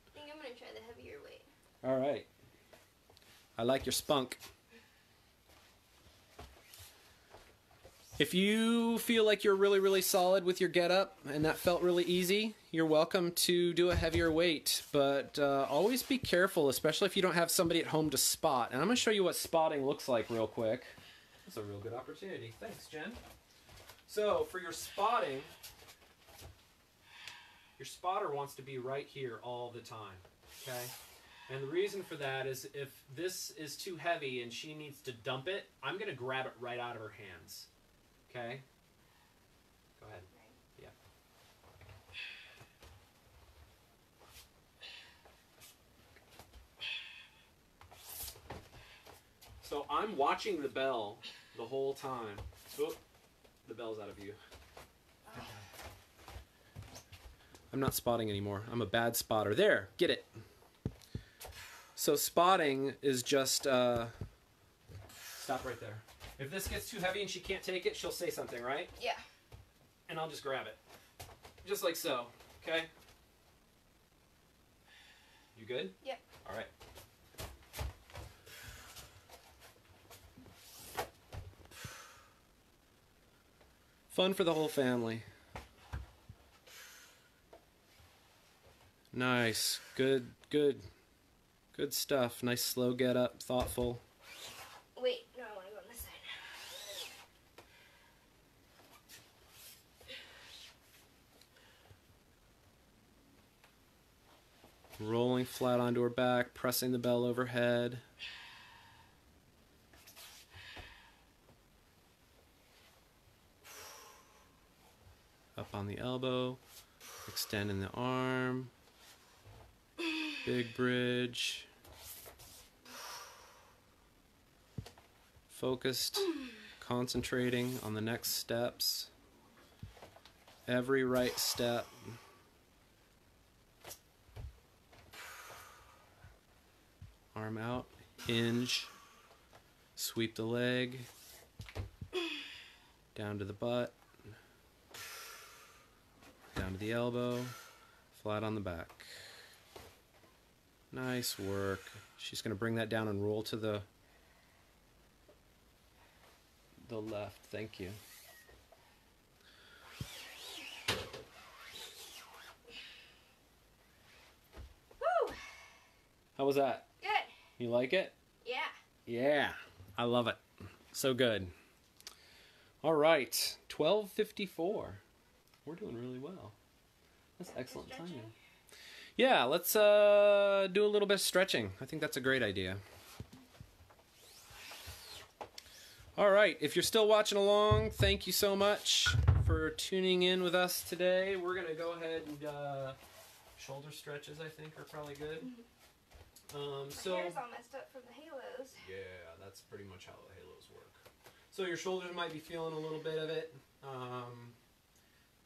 I think I'm going to try the heavier weight. All right. I like your spunk. If you feel like you're really, really solid with your get up and that felt really easy, you're welcome to do a heavier weight, but always be careful, especially if you don't have somebody at home to spot. And I'm going to show you what spotting looks like real quick. That's a real good opportunity. Thanks, Jen. So for your spotting, your spotter wants to be right here all the time, okay? And the reason for that is if this is too heavy and she needs to dump it, I'm going to grab it right out of her hands. Okay. Go ahead. Yeah. So I'm watching the bell the whole time. Oh, the bell's out of view. I'm not spotting anymore. I'm a bad spotter. There, get it. So spotting is just stop right there. If this gets too heavy and she can't take it, she'll say something, right? Yeah. And I'll just grab it. Just like so, okay? You good? Yep. All right. Fun for the whole family. Nice. Good, good. Good stuff. Nice slow get up, thoughtful. Wait. Rolling flat onto her back, pressing the bell overhead. Up on the elbow, extending the arm. Big bridge. Focused, concentrating on the next steps. Every right step. Arm out, hinge, sweep the leg, down to the butt, down to the elbow, flat on the back. Nice work. She's going to bring that down and roll to the left. Thank you. Woo! How was that? You like it? Yeah. Yeah. I love it. So good. All right. 12:54. We're doing really well. That's excellent timing. Yeah, let's do a little bit of stretching. I think that's a great idea. All right. If you're still watching along, thank you so much for tuning in with us today. We're going to go ahead and shoulder stretches, I think, are probably good. Mm-hmm. My hair's all messed up from the halos. Yeah, that's pretty much how the halos work. So your shoulders might be feeling a little bit of it.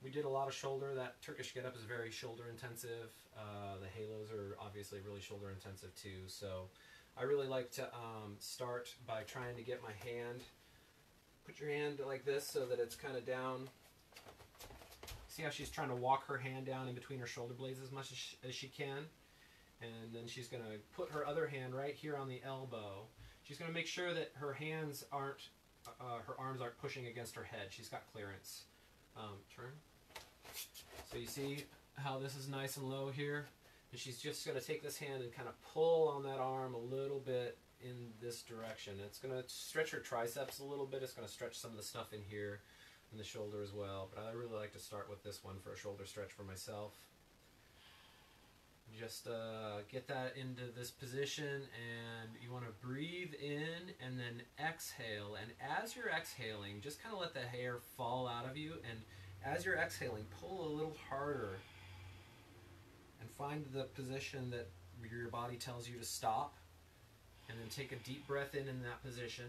We did a lot of shoulder. That Turkish getup is very shoulder intensive. The halos are obviously really shoulder intensive too. So I really like to start by trying to get my hand. Put your hand like this so that it's kind of down. See how she's trying to walk her hand down in between her shoulder blades as much as she can? And then she's going to put her other hand right here on the elbow. She's going to make sure that her hands aren't, her arms aren't pushing against her head. She's got clearance. Turn. So you see how this is nice and low here? And she's just going to take this hand and kind of pull on that arm a little bit in this direction. It's going to stretch her triceps a little bit. It's going to stretch some of the stuff in here and the shoulder as well. But I really like to start with this one for a shoulder stretch for myself. You just get that into this position, and you want to breathe in and then exhale. And as you're exhaling, just kind of let the hair fall out of you, and as you're exhaling, pull a little harder and find the position that your body tells you to stop, and then take a deep breath in that position,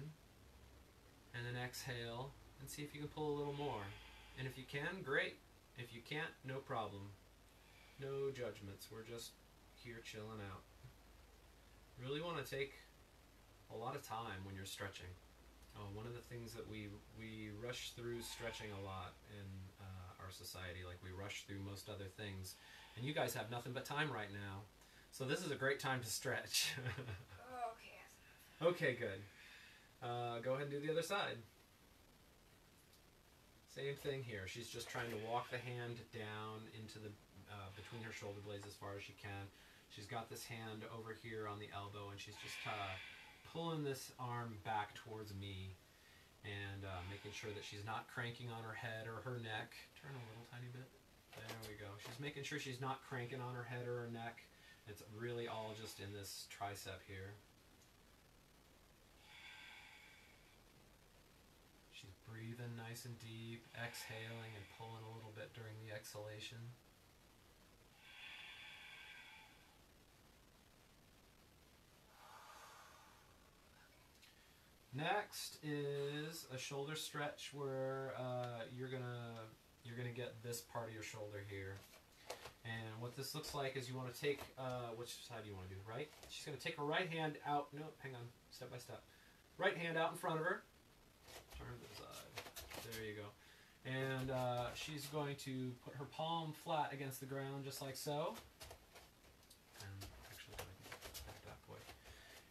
and then exhale, and see if you can pull a little more. And if you can, great. If you can't, no problem. No judgments. We're just here chilling out. You really want to take a lot of time when you're stretching. One of the things that we rush through stretching a lot in our society, like we rush through most other things. And you guys have nothing but time right now. So this is a great time to stretch. Okay, good. Go ahead and do the other side. Same thing here. She's just trying to walk the hand down into the between her shoulder blades as far as she can. She's got this hand over here on the elbow, and she's just pulling this arm back towards me, and making sure that she's not cranking on her head or her neck. Turn a little tiny bit. There we go. She's making sure she's not cranking on her head or her neck. It's really all just in this tricep here. Breathing nice and deep, exhaling and pulling a little bit during the exhalation. Next is a shoulder stretch where you're gonna get this part of your shoulder here. And what this looks like is you want to take which side do you want to do? Right? She's gonna take her right hand out. No, hang on, step by step. Right hand out in front of her. Turn to the side. There you go. And she's going to put her palm flat against the ground, just like so. And actually, I can back that way.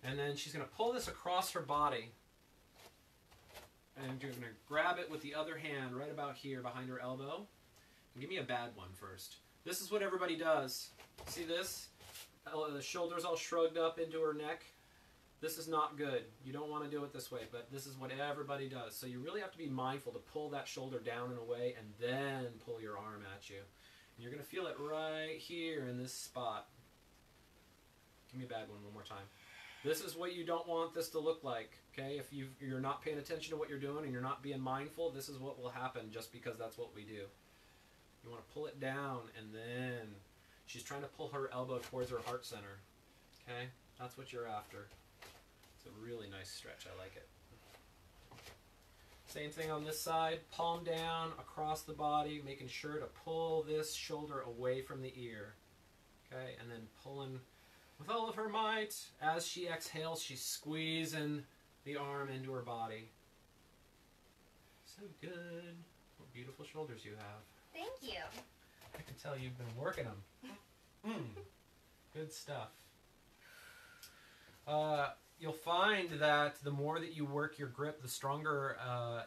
And then she's going to pull this across her body. And you're going to grab it with the other hand right about here behind her elbow. And give me a bad one first. This is what everybody does. See this? The shoulders all shrugged up into her neck. This is not good. You don't want to do it this way, but this is what everybody does. So you really have to be mindful to pull that shoulder down and away, and then pull your arm at you. And you're going to feel it right here in this spot. Give me a bad one more time. This is what you don't want this to look like, okay? If you're not paying attention to what you're doing and you're not being mindful, this is what will happen just because that's what we do. You want to pull it down, and then she's trying to pull her elbow towards her heart center, okay? That's what you're after. It's a really nice stretch. I like it. Same thing on this side. Palm down across the body, making sure to pull this shoulder away from the ear. Okay, and then pulling with all of her might. As she exhales, she's squeezing the arm into her body. So good. What beautiful shoulders you have. Thank you. I can tell you've been working them. Good stuff. You'll find that the more that you work your grip, the stronger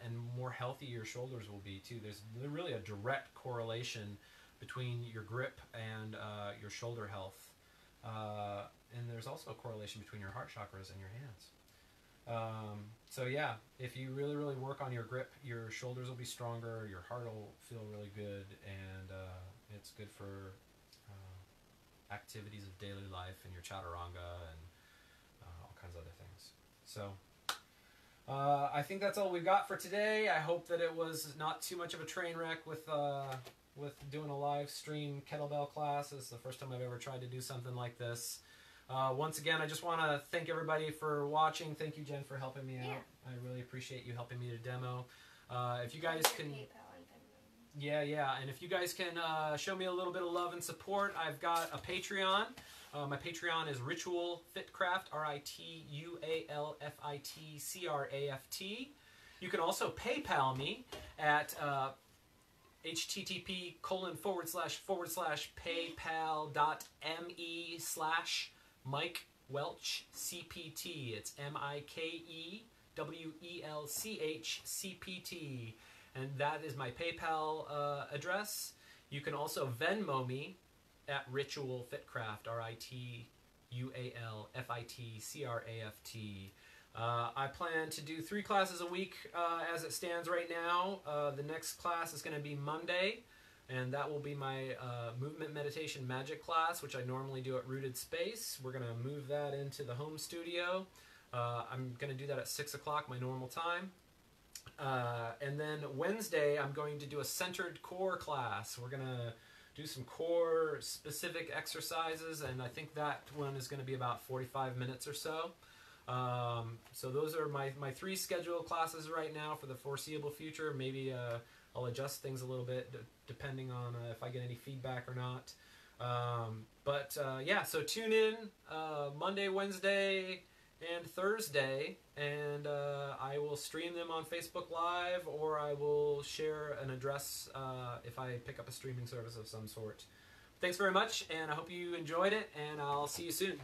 and more healthy your shoulders will be, too. There's really a direct correlation between your grip and your shoulder health. And there's also a correlation between your heart chakras and your hands. So, yeah, if you really, really work on your grip, your shoulders will be stronger, your heart will feel really good, and it's good for activities of daily life and your chaturanga and other things. So I think that's all we've got for today. I hope that it was not too much of a train wreck with doing a live stream kettlebell class. It's the first time I've ever tried to do something like this. Once again, I just want to thank everybody for watching. Thank you, Jen, for helping me out. I really appreciate you helping me to demo. If you guys can... Yeah, and if you guys can show me a little bit of love and support, I've got a Patreon. My Patreon is Ritual Fitcraft, RITUALFITCRAFT. You can also PayPal me at http://paypal.me/MikeWelchCPT. It's MIKEWELCHCPT. And that is my PayPal address. You can also Venmo me at Ritual Fitcraft, RITUALFITCRAFT. I plan to do 3 classes a week as it stands right now. The next class is going to be Monday, and that will be my movement meditation magic class, which I normally do at Rooted Space. We're going to move that into the home studio. I'm going to do that at 6 o'clock, my normal time. And then Wednesday, I'm going to do a centered core class. We're going to do some core specific exercises, and I think that one is going to be about 45 minutes or so. So those are my three scheduled classes right now for the foreseeable future. Maybe I'll adjust things a little bit depending on if I get any feedback or not. Yeah, so tune in Monday, Wednesday, and Thursday, and I will stream them on Facebook Live, or I will share an address if I pick up a streaming service of some sort. Thanks very much, and I hope you enjoyed it, and I'll see you soon.